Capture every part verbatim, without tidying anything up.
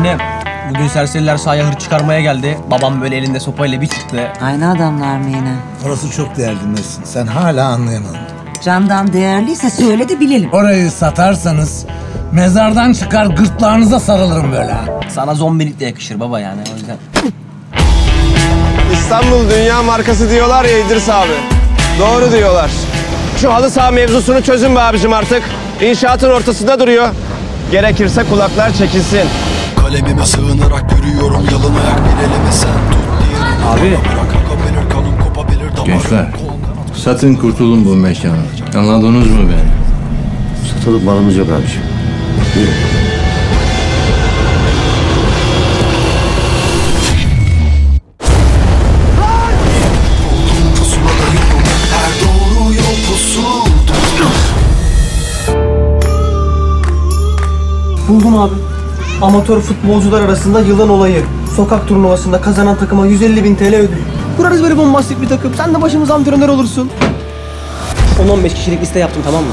Anne, bugün serseriler sahaya hır çıkarmaya geldi. Babam böyle elinde sopayla bir çıktı. Aynı adamlar mı yine? Orası çok değerli Nesin. Sen hala anlayamadın. Candan değerliyse söyle de bilelim. Orayı satarsanız mezardan çıkar gırtlağınıza sarılırım böyle. Sana zombilik de yakışır baba yani. O yüzden... İstanbul dünya markası diyorlar ya İdris abi. Doğru diyorlar. Şu halı saha mevzusunu çözün be abicim artık. İnşaatın ortasında duruyor. Gerekirse kulaklar çekilsin. Kalemime sığınarak yürüyorum yalın ayak bir elime sen tut diye. Abi. Gençler, satın kurtulun bu mekanı. Anladınız mı beni? Satılık malımız yok abiciğim. Yürü. Buldum abi. Amatör futbolcular arasında yılan olayı. Sokak turnuvasında kazanan takıma yüz elli bin T L ödül. Kurarız böyle bombastik bir takım. Sen de başımıza antrenör olursun. on on beş kişilik liste yaptım, tamam mı?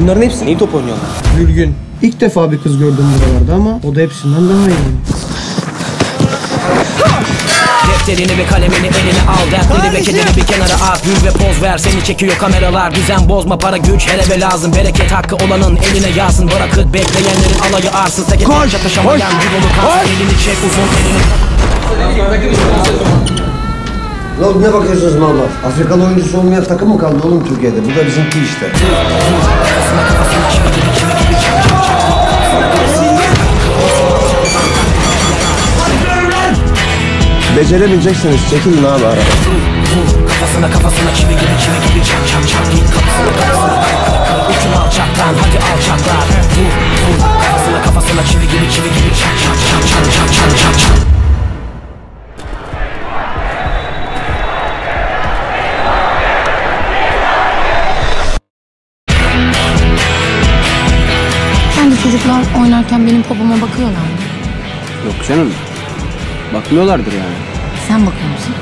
Bunların hepsini iyi top oynuyorlar. Gülgün. İlk defa bir kız gördüm buralarda ama o da hepsinden daha iyi. Defterini ve kalemini eline al, dertleri ve kederi bir kenara at. Gül ve poz ver, seni çekiyor kameralar. Düzen bozma, para güç her eve lazım. Bereket hakkı olanın eline yağsın. Bırakıp bekleyenlerin alayı arsız. Tek eten çatışamayan bir dolu kalsın. Elini çek uzun elini. Oğlum ne bakıyorsunuz mallar? Afrikalı oyuncusu olmayan takım mı kaldı oğlum Türkiye'de? Bu da bizimki işte. Beceremeyeceksiniz, çekilin abi araba. Kafasına kafasına çivi gibi çivi gibi çak çak çak git kafasına kafasına kırık üçün alçaktan hadi alçaklar. Kafasına kafasına çivi gibi çivi gibi çak çak çak çak çak çak çak. Şimdi çocuklar oynarken benim popoma bakıyorlar mı? Yok canım. Bakmıyorlardır yani. Sen bakıyor musun?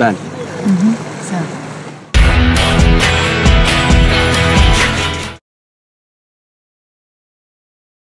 Ben. Hı hı, sen.